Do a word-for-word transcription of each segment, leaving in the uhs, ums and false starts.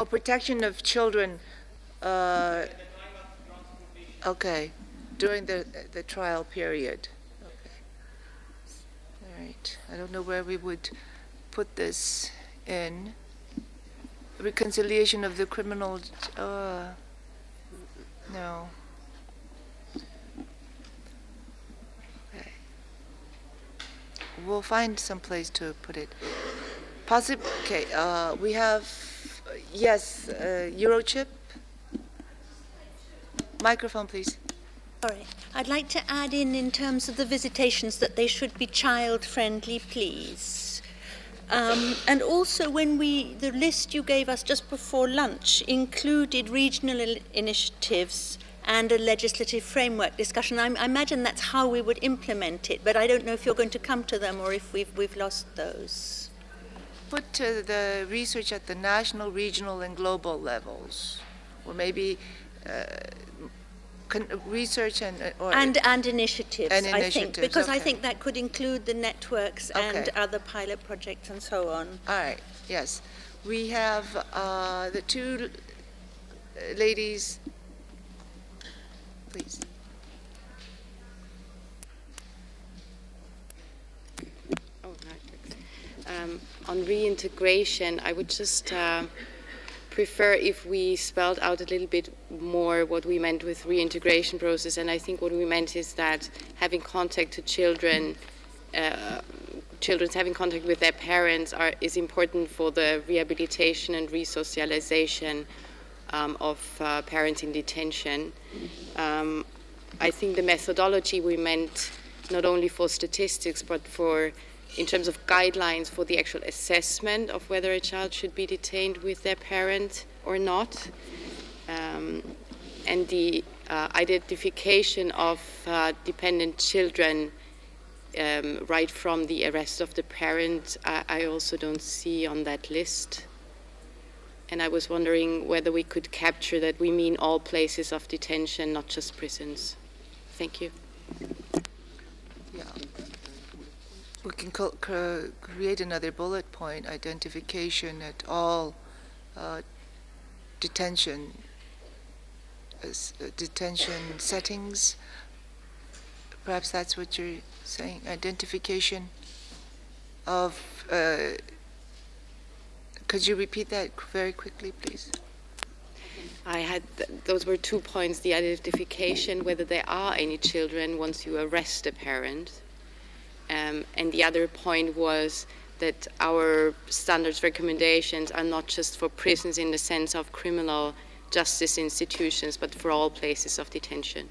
Oh, protection of children. Uh, okay, during the the trial period. Okay. All right. I don't know where we would put this in. Reconciliation of the criminal. Uh, no. Okay. We'll find some place to put it. Possib. Okay. Uh, we have. Yes, uh, Eurochip. Microphone, please. Sorry. I'd like to add in, in terms of the visitations, that they should be child-friendly, please. Um, and also, when we, the list you gave us just before lunch included regional initiatives and a legislative framework discussion. I, I imagine that's how we would implement it, but I don't know if you're going to come to them or if we've, we've lost those. Put uh, the research at the national, regional, and global levels, or maybe uh, con research and uh, or and and initiatives. And initiatives. I think because okay. I think that could include the networks okay. and other pilot projects and so on. All right. Yes, we have uh, the two ladies. Please. Oh, right. Um, On reintegration, I would just uh, prefer if we spelled out a little bit more what we meant with reintegration process. And I think what we meant is that having contact to children, uh, children's having contact with their parents are, is important for the rehabilitation and resocialization um, of uh, parents in detention. Um, I think the methodology we meant not only for statistics, but for in terms of guidelines for the actual assessment of whether a child should be detained with their parent or not, um, and the uh, identification of uh, dependent children um, right from the arrest of the parent, I, I also don't see on that list. And I was wondering whether we could capture that we mean all places of detention, not just prisons. Thank you. Yeah. We can create another bullet point, identification at all uh, detention uh, detention settings. Perhaps that's what you're saying, identification of, uh, could you repeat that very quickly, please? I had, th those were two points, the identification, whether there are any children once you arrest a parent. Um, and the other point was that our standards recommendations are not just for prisons in the sense of criminal justice institutions, but for all places of detention.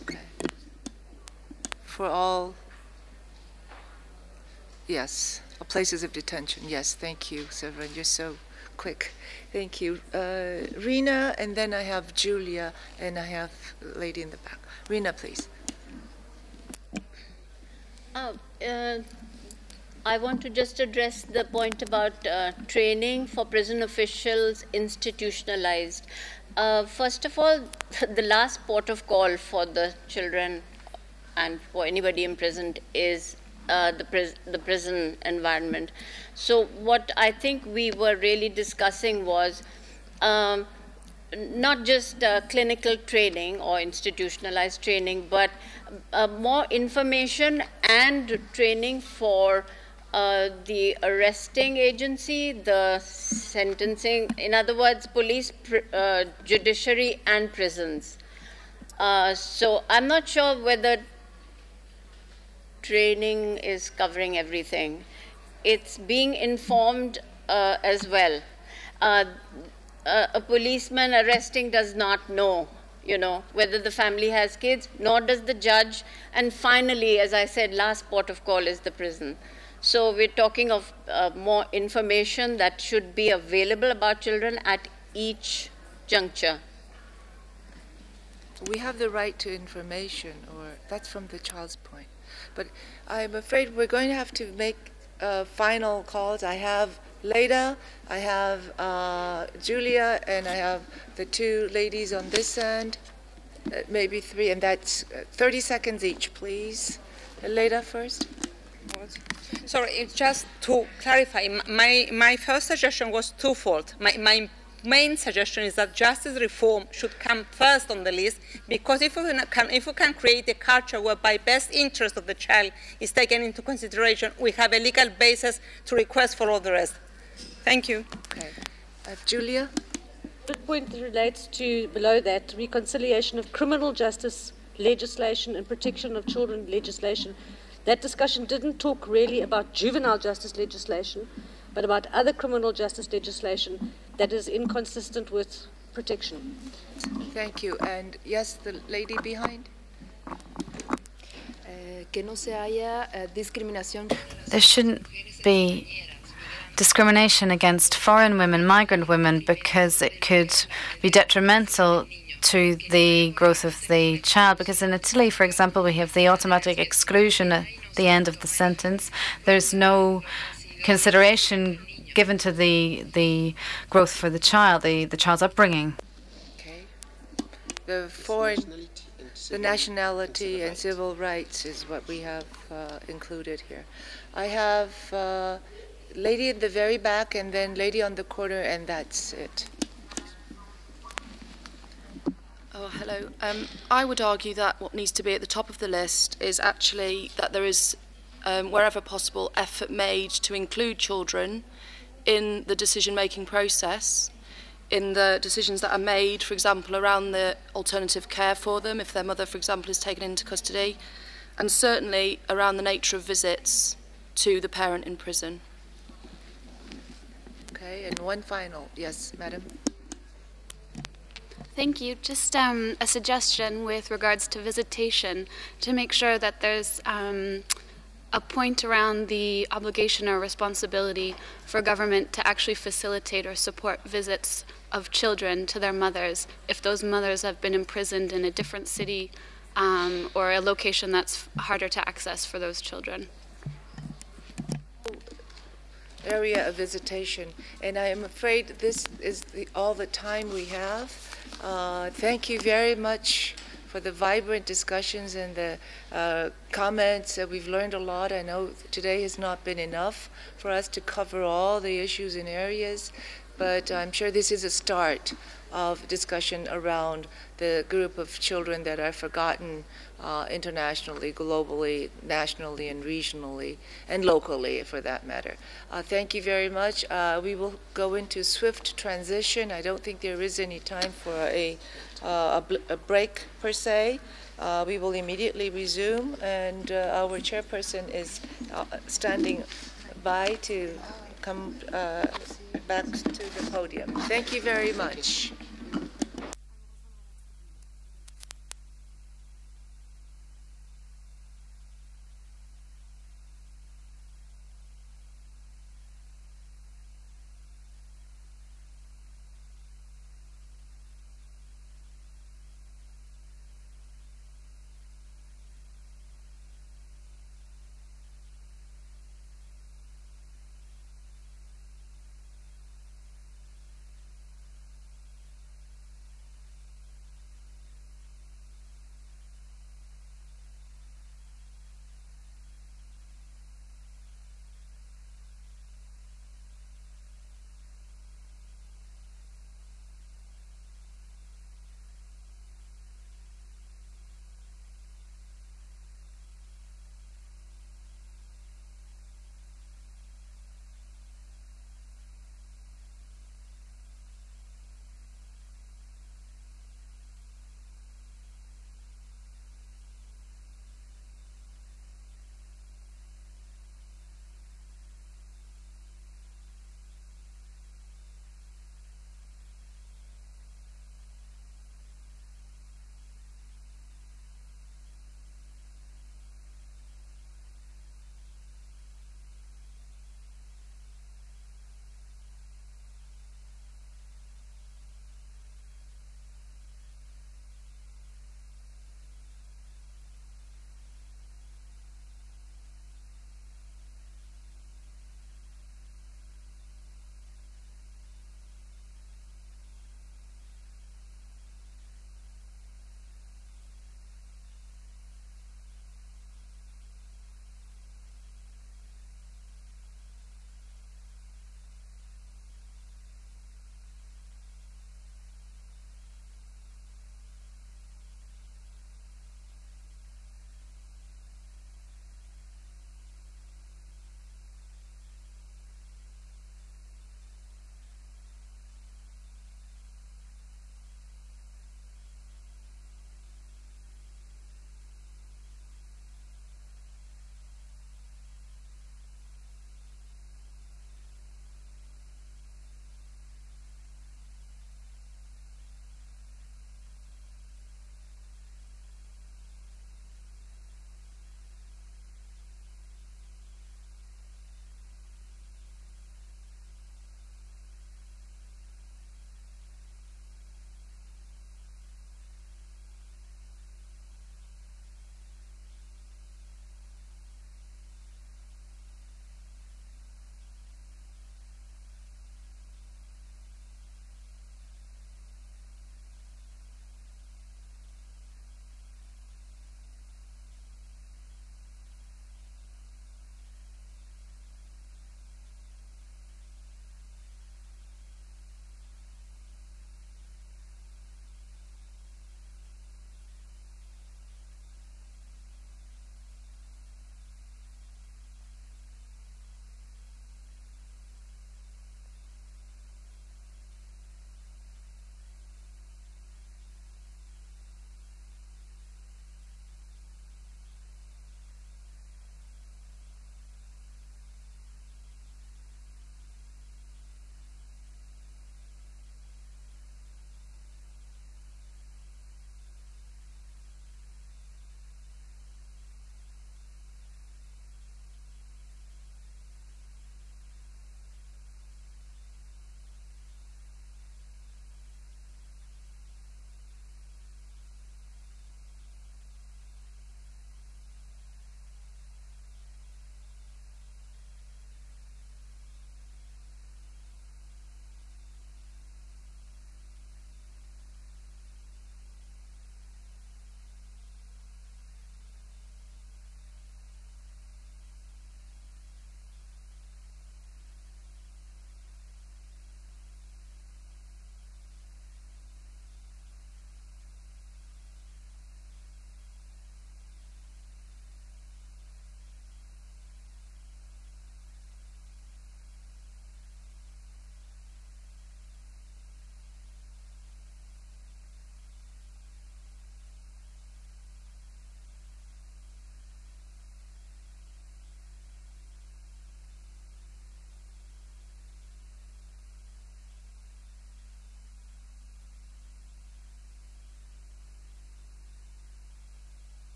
Okay. For all, yes, places of detention. Yes, thank you, Severin. You're so quick. Thank you. Uh, Rina, and then I have Julia, and I have the lady in the back. Rina, please. Uh, uh, I want to just address the point about uh, training for prison officials institutionalized. Uh, first of all, the last port of call for the children and for anybody imprisoned is uh, the, pris the prison environment. So what I think we were really discussing was um, not just uh, clinical training or institutionalized training, but uh, more information and training for uh, the arresting agency, the sentencing, in other words, police, pr uh, judiciary, and prisons. Uh, so I'm not sure whether training is covering everything. It's being informed uh, as well. Uh, Uh, a policeman arresting does not know, you know, whether the family has kids, nor does the judge. And finally, as I said, last port of call is the prison. So we're talking of uh, more information that should be available about children at each juncture. We have the right to information, or that's from the child's point. But I'm afraid we're going to have to make uh, final calls. I have Later, I have uh, Julia, and I have the two ladies on this end, uh, maybe three, and that's thirty seconds each, please. Later first. Sorry, just to clarify, my, my first suggestion was twofold. My, my main suggestion is that justice reform should come first on the list, because if we can, if we can create a culture whereby best interest of the child is taken into consideration, we have a legal basis to request for all the rest. Thank you. Okay. Uh, Julia? The point relates to, below that, reconciliation of criminal justice legislation and protection of children legislation. That discussion didn't talk really about juvenile justice legislation, but about other criminal justice legislation that is inconsistent with protection. Thank you. And yes, the lady behind. There shouldn't be discrimination against foreign women, migrant women, because it could be detrimental to the growth of the child. Because in Italy, for example, we have the automatic exclusion at the end of the sentence. There's no consideration given to the the growth for the child, the, the child's upbringing. Okay. The foreign, the nationality and civil rights is what we have uh, included here. I have uh, lady at the very back, and then lady on the corner, and that's it. Oh, hello. Um, I would argue that what needs to be at the top of the list is actually that there is, um, wherever possible, effort made to include children in the decision-making process, in the decisions that are made, for example, around the alternative care for them, if their mother, for example, is taken into custody, and certainly around the nature of visits to the parent in prison. Okay, and one final. Yes, madam. Thank you. Just um, a suggestion with regards to visitation, to make sure that there's um, a point around the obligation or responsibility for government to actually facilitate or support visits of children to their mothers if those mothers have been imprisoned in a different city um, or a location that's harder to access for those children. Area of visitation, and I am afraid this is the, all the time we have. Uh, thank you very much for the vibrant discussions and the uh, comments. Uh, we've learned a lot. I know today has not been enough for us to cover all the issues and areas, but I'm sure this is a start of discussion around the group of children that are forgotten uh, internationally, globally, nationally, and regionally, and locally, for that matter. Uh, thank you very much. Uh, we will go into swift transition. I don't think there is any time for a, uh, a, a break, per se. Uh, we will immediately resume, and uh, our chairperson is uh, standing by to come uh, back to the podium. Thank you very much.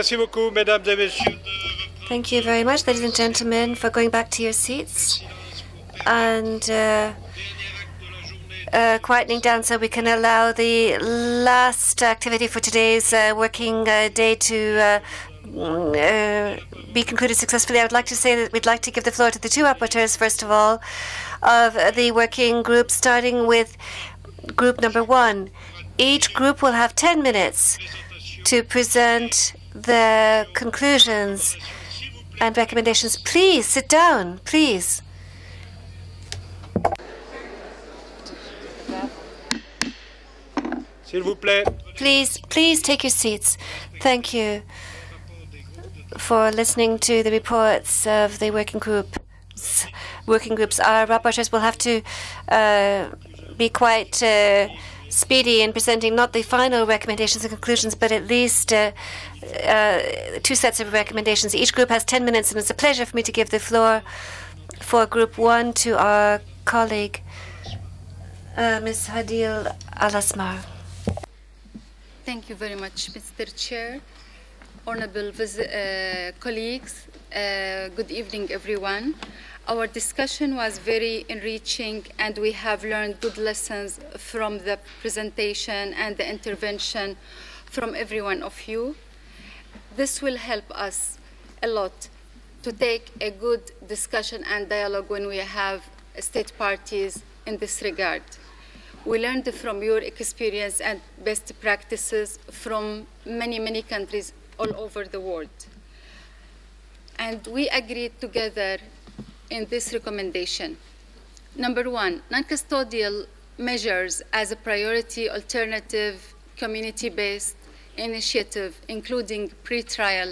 Merci beaucoup, mesdames et messieurs. Thank you very much, ladies and gentlemen, for going back to your seats and uh, uh, quietening down so we can allow the last activity for today's uh, working uh, day to uh, Uh, be concluded successfully. I would like to say that we'd like to give the floor to the two rapporteurs, first of all, of the working group, starting with group number one. Each group will have ten minutes to present the conclusions and recommendations. Please sit down, please. Please, please take your seats. Thank you for listening to the reports of the working groups. Working groups, our rapporteurs will have to uh, be quite uh, speedy in presenting not the final recommendations and conclusions, but at least uh, uh, two sets of recommendations. Each group has ten minutes, and it's a pleasure for me to give the floor for group one to our colleague, uh, Miz Hadil Al-Asmar. Thank you very much, Mister Chair. Honorable uh, colleagues, uh, good evening, everyone. Our discussion was very enriching, and we have learned good lessons from the presentation and the intervention from every one of you. This will help us a lot to take a good discussion and dialogue when we have state parties in this regard. We learned from your experience and best practices from many, many countries all over the world. And we agreed together in this recommendation. Number one, non-custodial measures as a priority alternative community-based initiative, including pre-trial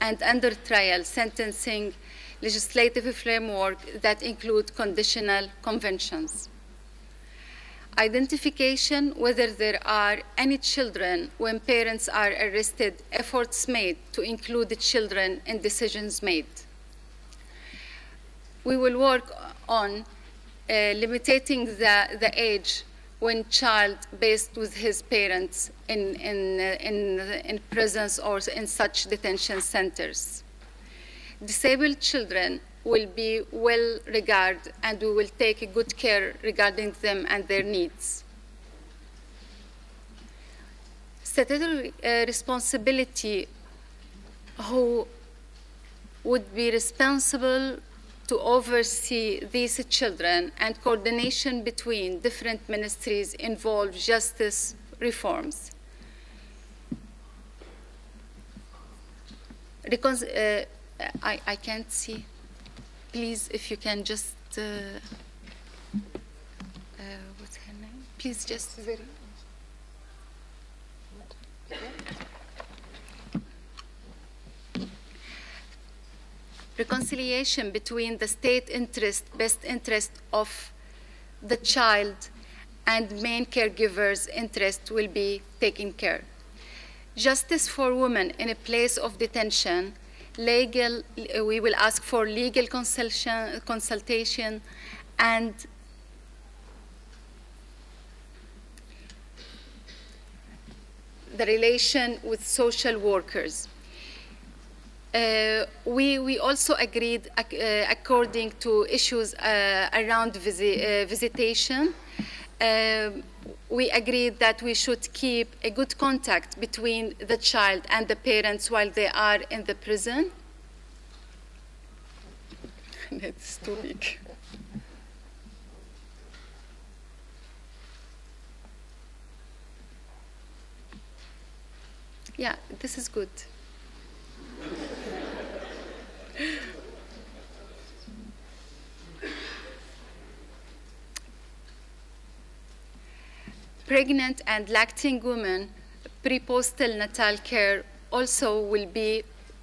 and under-trial sentencing legislative framework that include conditional conventions. Identification, whether there are any children when parents are arrested, efforts made to include the children in decisions made. We will work on uh, limiting the, the age when child based with his parents in, in, uh, in, in prisons or in such detention centers. Disabled children will be well regarded, and we will take good care regarding them and their needs. Statutory uh, responsibility, who would be responsible to oversee these children, and coordination between different ministries involved justice reforms. Recon uh, I, I can't see. Please, if you can just, uh, uh, what's her name? Please just. Severin. Reconciliation between the state interest, best interest of the child, and main caregiver's interest will be taken care. Justice for women in a place of detention. Legal, we will ask for legal consultation, consultation and the relation with social workers. Uh, we, we also agreed uh, according to issues uh, around visi uh, visitation. Uh, we agreed that we should keep a good contact between the child and the parents while they are in the prison. That's too big. Yeah, this is good. Pregnant and lacting women, pre-postal natal care also will be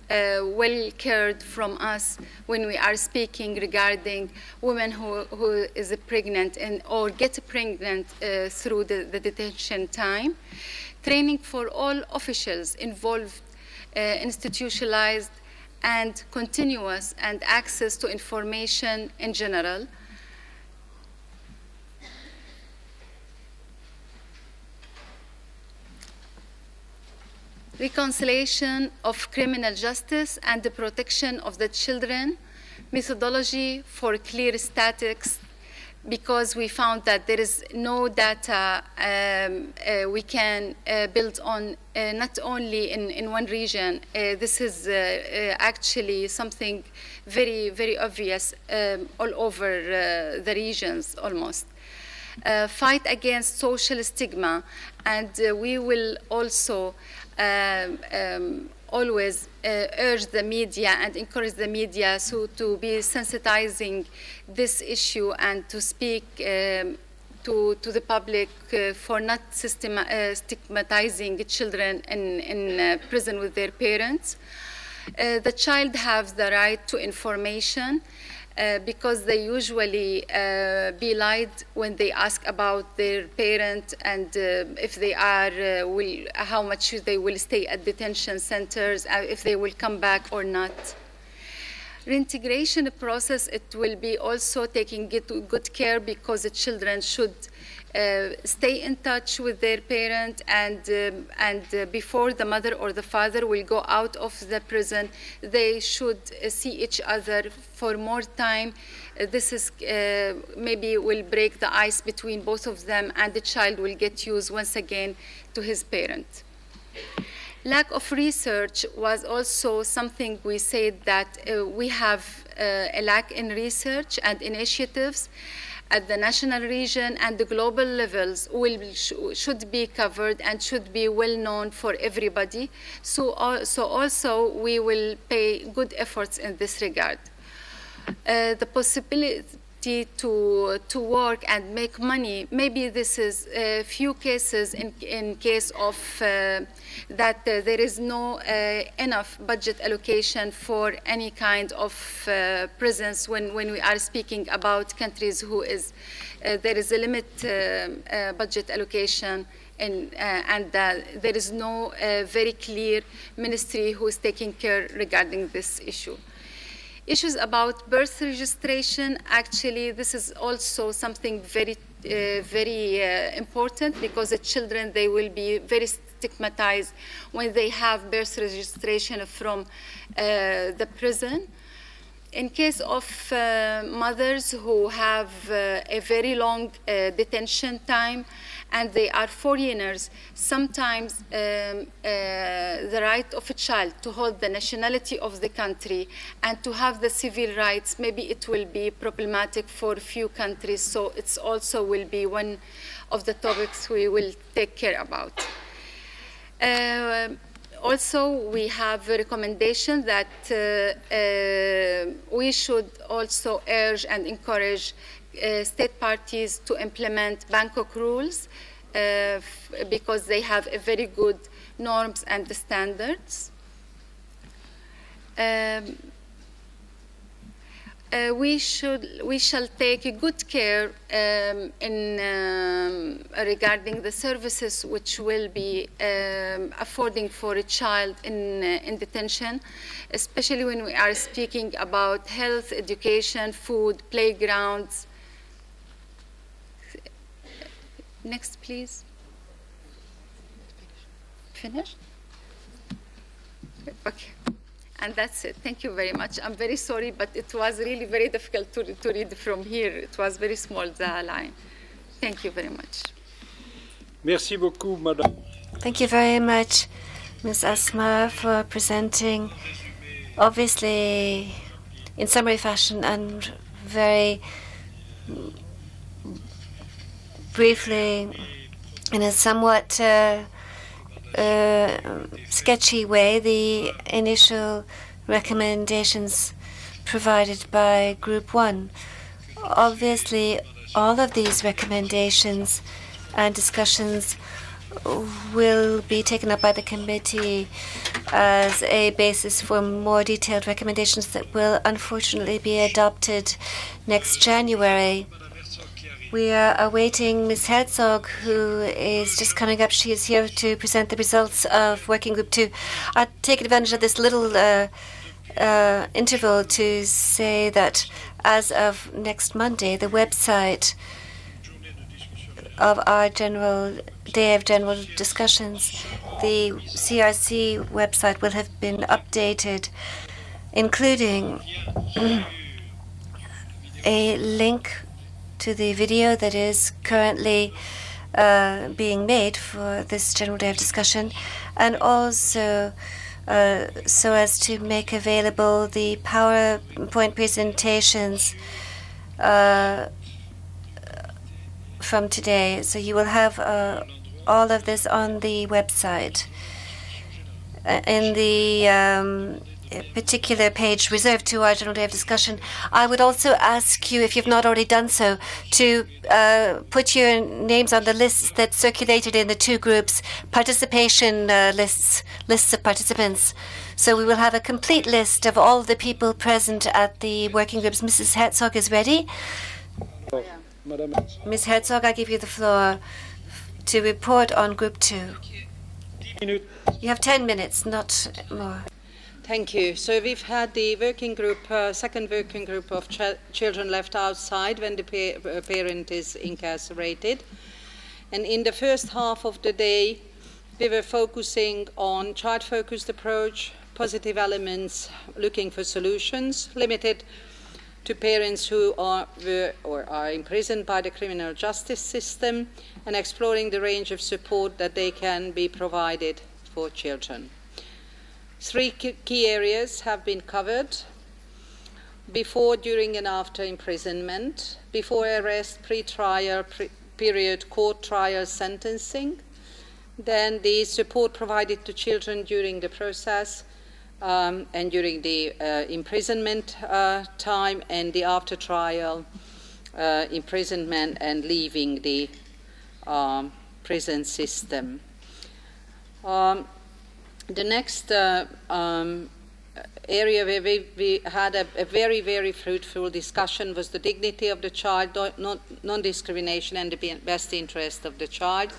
uh, well cared from us when we are speaking regarding women who, who is pregnant and or get pregnant uh, through the, the detention time. Training for all officials involved, uh, institutionalized and continuous, and access to information in general. reconciliation of criminal justice and the protection of the children, methodology for clear statistics, because we found that there is no data um, uh, we can uh, build on, uh, not only in, in one region. Uh, this is uh, uh, actually something very, very obvious um, all over uh, the regions almost. Uh, fight against social stigma, and uh, we will also um, um, always uh, urge the media and encourage the media so to be sensitizing this issue and to speak um, to, to the public uh, for not system, uh, stigmatizing children in, in uh, prison with their parents. Uh, the child has the right to information uh, because they usually uh, be lied when they ask about their parent and uh, if they are, uh, will, how much they will stay at detention centers, uh, if they will come back or not. Reintegration process, it will be also taking good care because the children should uh, stay in touch with their parent, and um, and uh, before the mother or the father will go out of the prison, they should uh, see each other for more time. Uh, this is uh, maybe will break the ice between both of them, and the child will get used once again to his parent. Lack of research was also something we said that uh, we have uh, a lack in research and initiatives at the national region and the global levels will, sh should be covered and should be well known for everybody. So, uh, so also we will pay good efforts in this regard. Uh, the possibility To, to work and make money. Maybe this is a few cases in, in case of uh, that uh, there is no uh, enough budget allocation for any kind of uh, prisons when, when we are speaking about countries who is, uh, there is a limit uh, uh, budget allocation in, uh, and uh, there is no uh, very clear ministry who is taking care regarding this issue. Issues about birth registration, actually, this is also something very, uh, very uh, important because the children, they will be very stigmatized when they have birth registration from uh, the prison. In case of uh, mothers who have uh, a very long uh, detention time and they are foreigners, sometimes um, uh, the right of a child to hold the nationality of the country and to have the civil rights, maybe it will be problematic for a few countries, so it's also will be one of the topics we will take care about. Uh, Also, we have a recommendation that uh, uh, we should also urge and encourage uh, state parties to implement Bangkok rules uh, because they have a very good norms and standards. Um, Uh, we should we shall take a good care um, in um, regarding the services which will be um, affording for a child in uh, in detention, especially when we are speaking about health, education, food, playgrounds. Next, please. Finished? Okay. And that's it. Thank you very much. I'm very sorry, but it was really very difficult to, to read from here. It was very small, the line. Thank you very much. Merci beaucoup, Madame. Thank you very much, Miz Asmar, for presenting, obviously, in summary fashion and very briefly, in a somewhat uh, Uh, sketchy way, the initial recommendations provided by Group One. Obviously, all of these recommendations and discussions will be taken up by the committee as a basis for more detailed recommendations that will unfortunately be adopted next January. We are awaiting Miz Herzog, who is just coming up. She is here to present the results of Working Group Two. I'll take advantage of this little uh, uh, interval to say that as of next Monday, the website of our general day of general discussions, the C R C website will have been updated, including a link to the video that is currently uh, being made for this general day of discussion, and also uh, so as to make available the PowerPoint presentations uh, from today. So you will have uh, all of this on the website. In the um, particular page reserved to our general day of discussion, I would also ask you, if you've not already done so, to uh, put your names on the lists that circulated in the two groups, participation uh, lists, lists of participants. So we will have a complete list of all the people present at the working groups. Missus Herzog is ready. Yeah. Miz Herzog, I give you the floor to report on group two. You have ten minutes, not more. Thank you. So we've had the working group, uh, second working group of ch children left outside when the pa parent is incarcerated. And in the first half of the day, we were focusing on child-focused approach, positive elements, looking for solutions, limited to parents who are, were, or are imprisoned by the criminal justice system, and exploring the range of support that they can be provided for children. Three key areas have been covered: before, during, and after imprisonment, before arrest, pre-trial pre period, court trial, sentencing, then the support provided to children during the process um, and during the uh, imprisonment uh, time, and the after trial uh, imprisonment and leaving the um, prison system. Um, The next uh, um, area where we, we had a, a very, very fruitful discussion was the dignity of the child, non-discrimination, and the best interest of the child.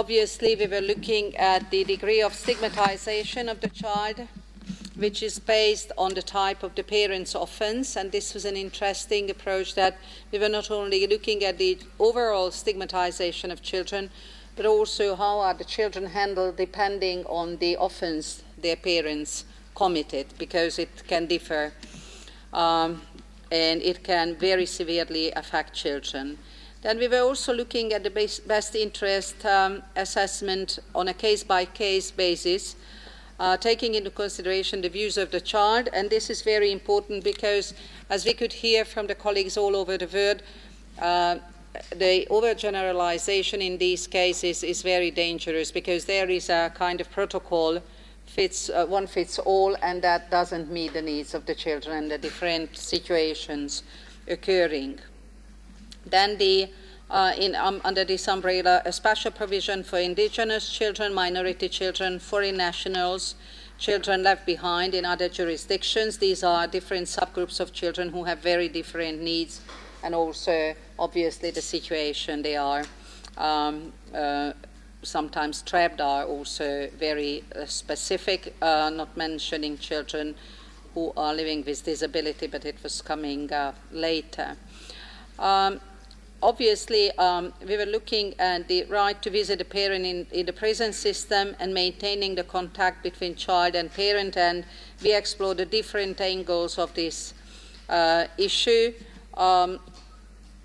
Obviously, we were looking at the degree of stigmatization of the child, which is based on the type of the parent's offense, and this was an interesting approach that we were not only looking at the overall stigmatization of children, but also how are the children handled depending on the offence their parents committed, because it can differ um, and it can very severely affect children. Then we were also looking at the best interest um, assessment on a case-by-case basis, uh, taking into consideration the views of the child, and this is very important because, as we could hear from the colleagues all over the world, uh, the overgeneralization in these cases is very dangerous, because there is a kind of protocol, fits, uh, one fits all, and that doesn't meet the needs of the children and the different situations occurring. Then the, uh, in, um, under this umbrella, a special provision for indigenous children, minority children, foreign nationals, children left behind in other jurisdictions. These are different subgroups of children who have very different needs, and also, obviously, the situation they are um, uh, sometimes trapped are also very uh, specific, uh, not mentioning children who are living with disability, but it was coming uh, later. Um, obviously, um, we were looking at the right to visit a parent in, in the prison system and maintaining the contact between child and parent, and we explored the different angles of this uh, issue. Um,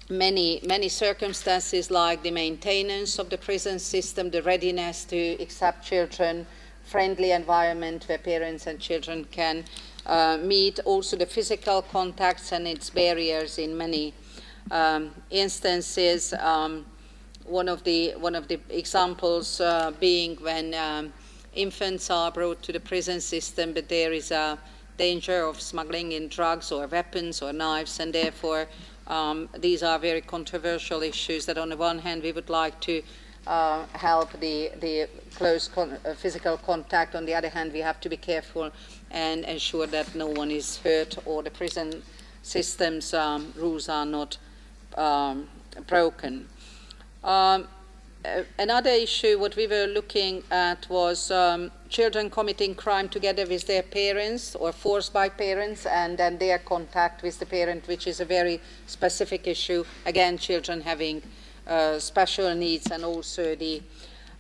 many, many circumstances, like the maintenance of the prison system, the readiness to accept children, friendly environment where parents and children can uh, meet, also the physical contacts and its barriers in many um, instances. Um, one of the, one of the examples uh, being when um, infants are brought to the prison system, but there is a danger of smuggling in drugs or weapons or knives, and therefore um, these are very controversial issues that on the one hand we would like to uh, help the, the close con uh, physical contact, on the other hand we have to be careful and ensure that no one is hurt or the prison system's um, rules are not um, broken. Um, Another issue what we were looking at was um, children committing crime together with their parents or forced by parents, and then their contact with the parent, which is a very specific issue. Again, children having uh, special needs, and also the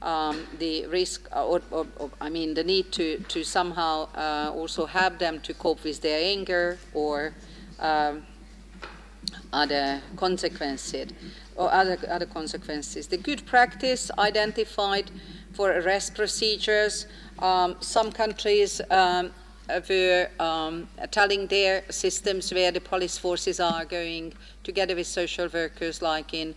um, the risk, or, or, or I mean the need to, to somehow uh, also have them to cope with their anger or um, other consequences. Or other, other consequences. The good practice identified for arrest procedures, um, some countries um, were um, telling their systems where the police forces are going together with social workers, like in,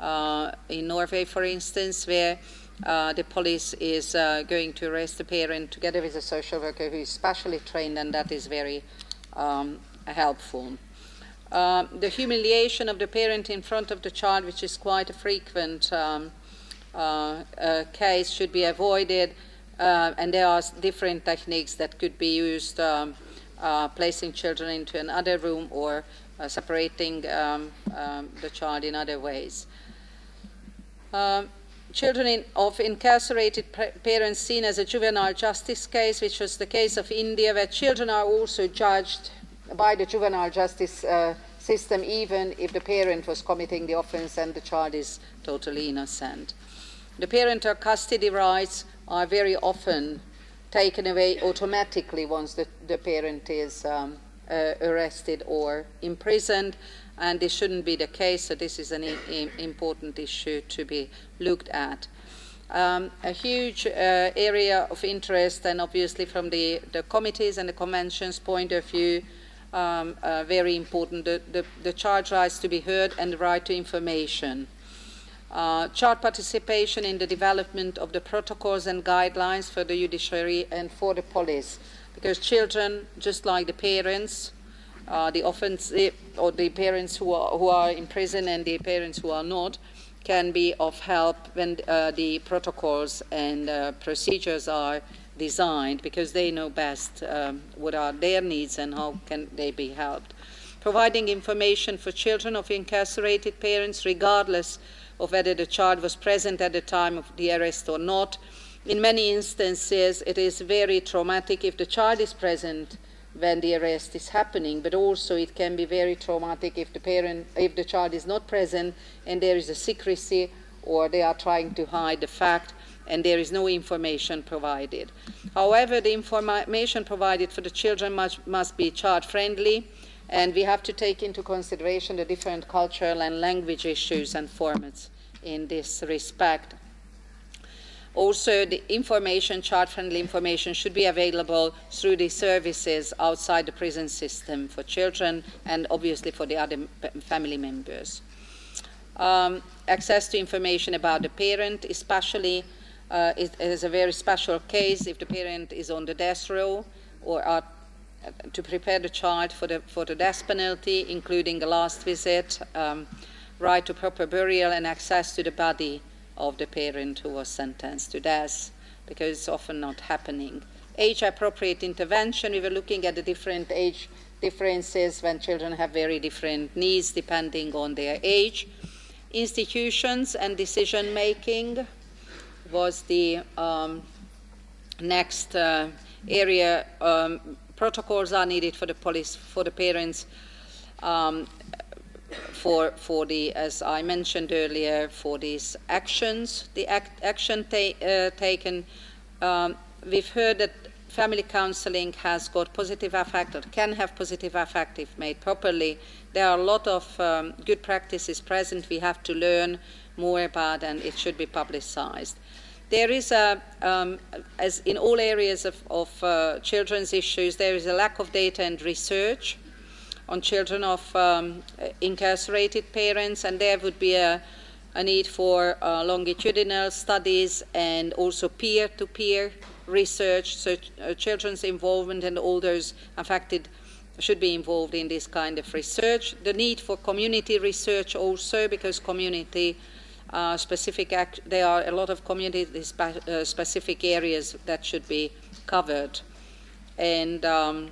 uh, in Norway, for instance, where uh, the police is uh, going to arrest the parent together with a social worker who is specially trained, and that is very um, helpful. Uh, the humiliation of the parent in front of the child, which is quite a frequent um, uh, uh, case, should be avoided, uh, and there are different techniques that could be used, um, uh, placing children into another room or uh, separating um, um, the child in other ways. Uh, children in, of incarcerated parents seen as a juvenile justice case, which was the case of India, where children are also judged by the juvenile justice uh, system, even if the parent was committing the offense and the child is totally innocent. The parental custody rights are very often taken away automatically once the, the parent is um, uh, arrested or imprisoned, and this shouldn't be the case, so this is an i- important issue to be looked at. Um, a huge uh, area of interest, and obviously from the, the committees and the convention's point of view, Um, uh, very important, the, the, the child's rights to be heard and the right to information. Uh, child participation in the development of the protocols and guidelines for the judiciary and for the police, because children, just like the parents, uh, the offense, or the parents who are, who are in prison and the parents who are not, can be of help when uh, the protocols and uh, procedures are designed, because they know best um, what are their needs and how can they be helped. Providing information for children of incarcerated parents, regardless of whether the child was present at the time of the arrest or not. In many instances, it is very traumatic if the child is present when the arrest is happening, but also it can be very traumatic if the parent, if the child is not present and there is a secrecy, or they are trying to hide the fact and there is no information provided. However, the information provided for the children must, must be child-friendly, and we have to take into consideration the different cultural and language issues and formats in this respect. Also, the information, child-friendly information, should be available through the services outside the prison system for children and obviously for the other family members. Um, access to information about the parent, especially Uh, it is a very special case if the parent is on the death row or are to prepare the child for the, for the death penalty, including a last visit, um, right to proper burial and access to the body of the parent who was sentenced to death, because it's often not happening. Age-appropriate intervention, we were looking at the different age differences when children have very different needs depending on their age. Institutions and decision-making was the um, next uh, area. Um, protocols are needed for the police, for the parents, um, for for the, as I mentioned earlier, for these actions, the act, action ta uh, taken. Um, we've heard that family counseling has got positive effect, or can have positive effect if made properly. There are a lot of um, good practices present. We have to learn more about, and it should be publicized. There is a, um, as in all areas of, of uh, children's issues, there is a lack of data and research on children of um, incarcerated parents, and there would be a, a need for uh, longitudinal studies and also peer-to-peer research, so ch uh, children's involvement and all those affected should be involved in this kind of research. The need for community research also, because community Uh, specific act, there are a lot of community-specific uh, areas that should be covered. And um,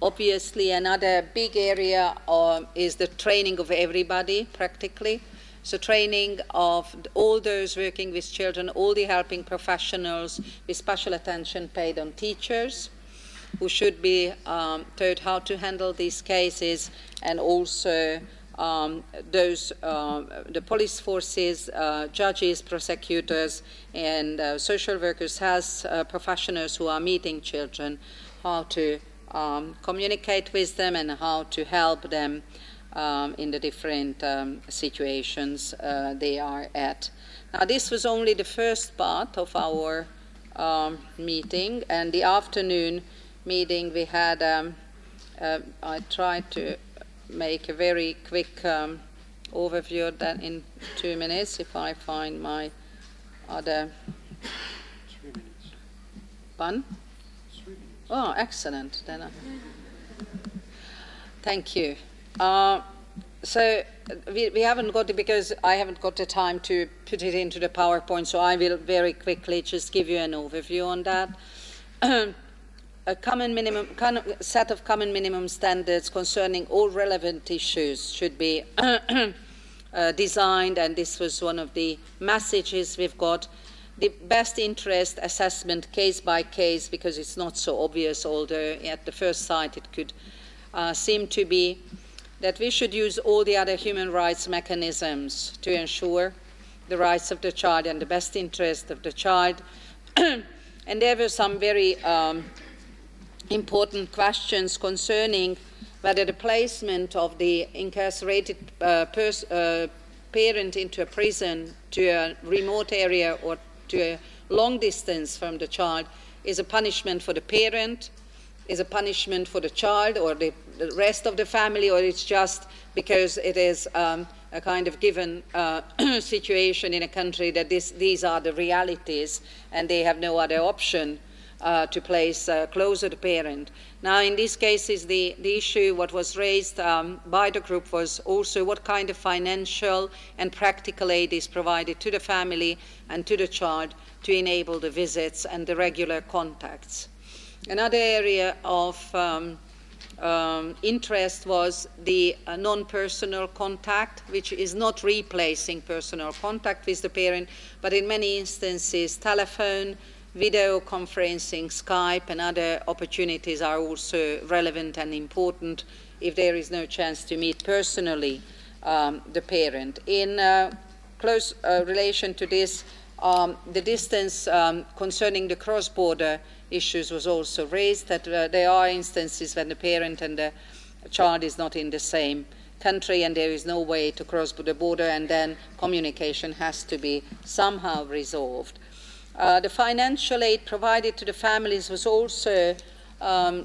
obviously another big area uh, is the training of everybody, practically. So training of all those working with children, all the helping professionals, with special attention paid on teachers, who should be um, taught how to handle these cases, and also um, those, uh, the police forces, uh, judges, prosecutors, and uh, social workers, health uh, professionals who are meeting children, how to um, communicate with them and how to help them um, in the different um, situations uh, they are at. Now, this was only the first part of our um, meeting, and the afternoon meeting we had, um, uh, I tried to make a very quick um, overview of that in two minutes, if I find my other... Three minutes. Pardon? Three minutes. Oh, excellent. Then I... Thank you. Uh, so we, we haven't got it because I haven't got the time to put it into the PowerPoint, so I will very quickly just give you an overview on that. A common minimum, kind of set of common minimum standards concerning all relevant issues should be uh, designed, and this was one of the messages we've got. The best interest assessment case by case, because it's not so obvious, although at the first sight it could uh, seem to be, that we should use all the other human rights mechanisms to ensure the rights of the child and the best interest of the child. And there were some very um, important questions concerning whether the placement of the incarcerated uh, uh, parent into a prison, to a remote area or to a long distance from the child, is a punishment for the parent, is a punishment for the child or the, the rest of the family, or it's just because it is um, a kind of given uh, situation in a country that this, these are the realities and they have no other option Uh, to place uh, closer to parent. Now, in these cases, the, the issue what was raised um, by the group was also what kind of financial and practical aid is provided to the family and to the child to enable the visits and the regular contacts. Another area of um, um, interest was the uh, non-personal contact, which is not replacing personal contact with the parent, but in many instances, telephone, video conferencing, Skype, and other opportunities are also relevant and important if there is no chance to meet personally um, the parent. In uh, close uh, relation to this, um, the distance um, concerning the cross-border issues was also raised, that uh, there are instances when the parent and the child is not in the same country and there is no way to cross the border, and then communication has to be somehow resolved. Uh, the financial aid provided to the families was also um,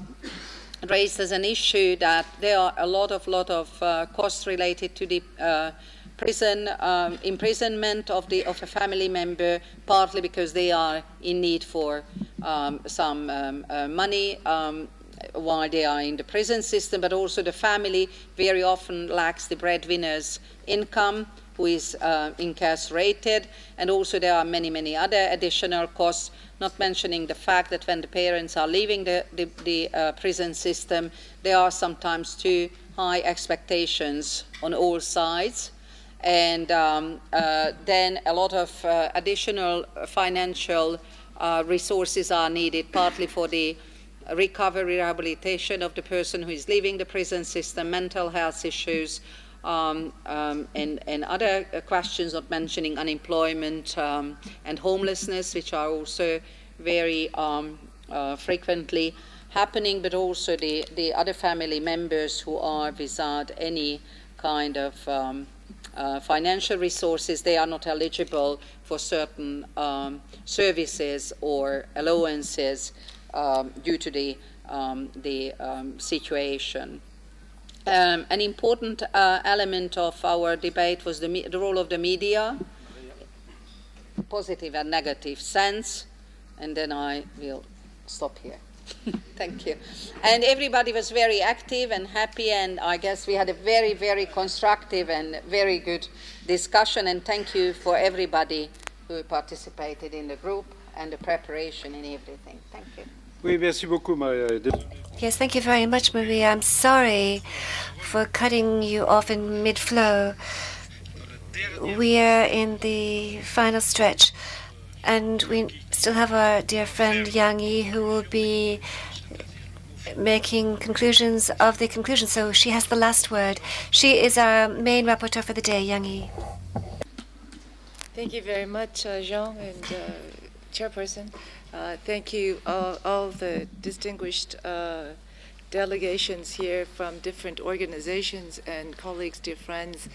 raised as an issue, that there are a lot of lot of uh, costs related to the uh, prison um, imprisonment of the of a family member, partly because they are in need for um, some um, uh, money um, while they are in the prison system, but also the family very often lacks the breadwinner's income, who is uh, incarcerated, and also there are many, many other additional costs, not mentioning the fact that when the parents are leaving the, the, the uh, prison system, there are sometimes too high expectations on all sides, and um, uh, then a lot of uh, additional financial uh, resources are needed, partly for the recovery, rehabilitation of the person who is leaving the prison system, mental health issues, Um, um, and, and other questions, not mentioning unemployment um, and homelessness, which are also very um, uh, frequently happening, but also the, the other family members who are without any kind of um, uh, financial resources. They are not eligible for certain um, services or allowances um, due to the, um, the um, situation. Um, an important uh, element of our debate was the, me the role of the media, positive and negative sense, and then I will stop here. Thank you. And everybody was very active and happy, and I guess we had a very, very constructive and very good discussion, and thank you for everybody who participated in the group and the preparation and everything. Thank you. Oui, merci beaucoup, Maria. Yes, thank you very much, Maria. I'm sorry for cutting you off in mid-flow. We are in the final stretch, and we still have our dear friend Yang Yi, who will be making conclusions of the conclusions, so she has the last word. She is our main rapporteur for the day, Yang Yi. Thank you very much, uh, Jean and uh, Chairperson. Uh, thank you all, all the distinguished uh, delegations here from different organizations and colleagues, dear friends.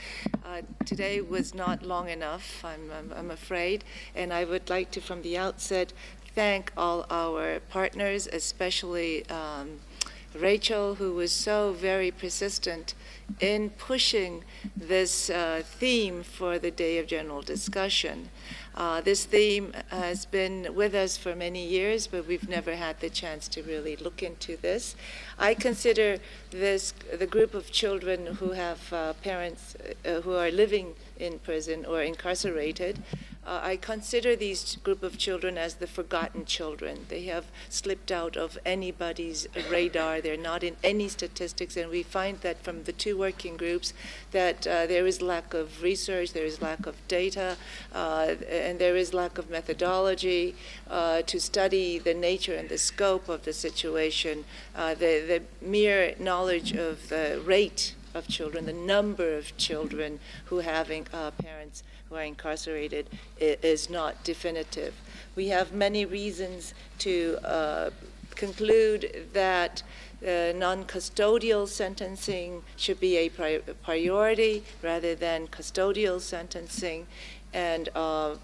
Uh, today was not long enough, I'm, I'm, I'm afraid, and I would like to, from the outset, thank all our partners, especially um, Rachel, who was so very persistent in pushing this uh, theme for the Day of General Discussion. Uh, this theme has been with us for many years, but we've never had the chance to really look into this. I consider this the group of children who have uh, parents uh, who are living in prison or incarcerated. Uh, I consider these group of children as the forgotten children. They have slipped out of anybody's radar. They're not in any statistics, and we find that from the two working groups that uh, there is lack of research, there is lack of data, uh, and there is lack of methodology uh, to study the nature and the scope of the situation. Uh, the, the mere knowledge of the rate of children, the number of children who have uh, parents who are incarcerated is not definitive. We have many reasons to uh, conclude that uh, non-custodial sentencing should be a pri priority rather than custodial sentencing, and uh,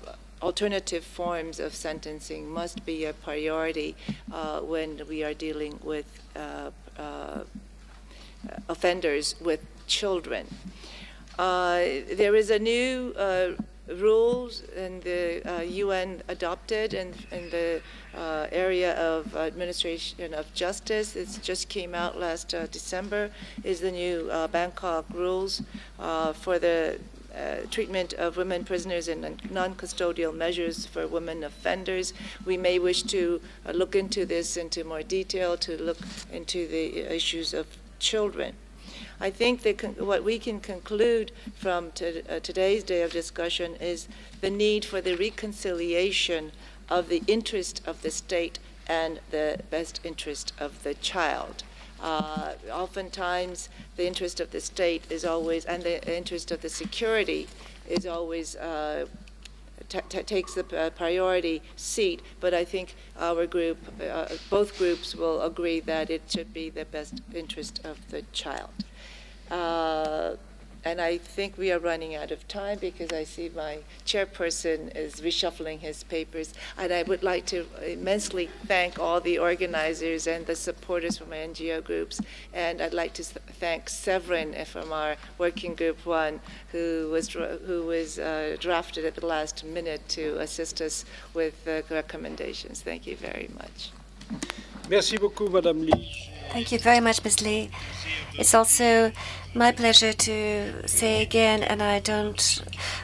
alternative forms of sentencing must be a priority uh, when we are dealing with uh, uh, offenders with children. Uh, there is a new uh, rule in the uh, U N adopted in, in the uh, area of administration of justice. It just came out last uh, December, is the new uh, Bangkok rules uh, for the Uh, treatment of women prisoners and non-custodial measures for women offenders. We may wish to uh, look into this into more detail, to look into the issues of children. I think that con what we can conclude from to uh, today's day of discussion is the need for the reconciliation of the interest of the state and the best interest of the child. Uh, oftentimes, the interest of the state is always, and the interest of the security is always, uh, t t takes the uh, priority seat. But I think our group, uh, both groups will agree that it should be the best interest of the child. Uh, and I think we are running out of time because I see my chairperson is reshuffling his papers, and I would like to immensely thank all the organizers and the supporters from N G O groups, and I'd like to thank Severin from our working group one, who was who was uh, drafted at the last minute to assist us with uh, recommendations. Thank you very much. Merci beaucoup, Madame Lee. Thank you very much, Miz Lee. It's also my pleasure to say again, and I don't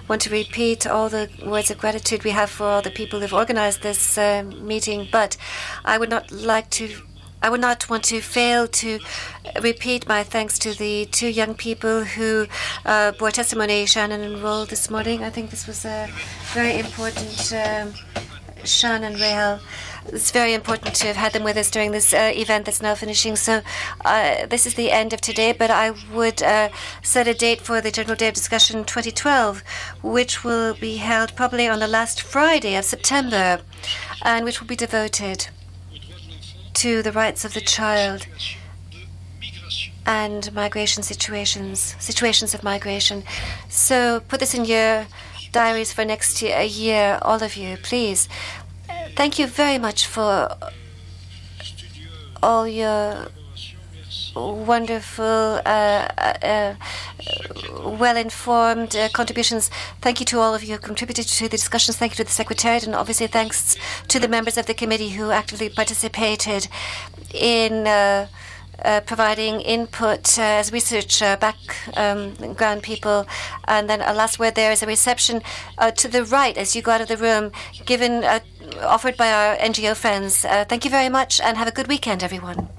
want to repeat all the words of gratitude we have for all the people who've organized this uh, meeting, but I would not like to, I would not want to fail to repeat my thanks to the two young people who uh, bore testimony, Shannon and Roll, this morning. I think this was a very important, um, Shannon and Rachel. It's very important to have had them with us during this uh, event that's now finishing. So uh, this is the end of today, but I would uh, set a date for the General Day of Discussion twenty twelve, which will be held probably on the last Friday of September, and which will be devoted to the rights of the child and migration situations, situations of migration. So put this in your diaries for next year, year all of you, please. Thank you very much for all your wonderful, uh, uh, well-informed uh, contributions. Thank you to all of you who contributed to the discussions. Thank you to the Secretariat, and obviously thanks to the members of the committee who actively participated in uh, uh, providing input uh, as research uh, background um, people. And then a last word there is a reception uh, to the right as you go out of the room, given. Uh, offered by our N G O friends. Uh, thank you very much, and have a good weekend, everyone.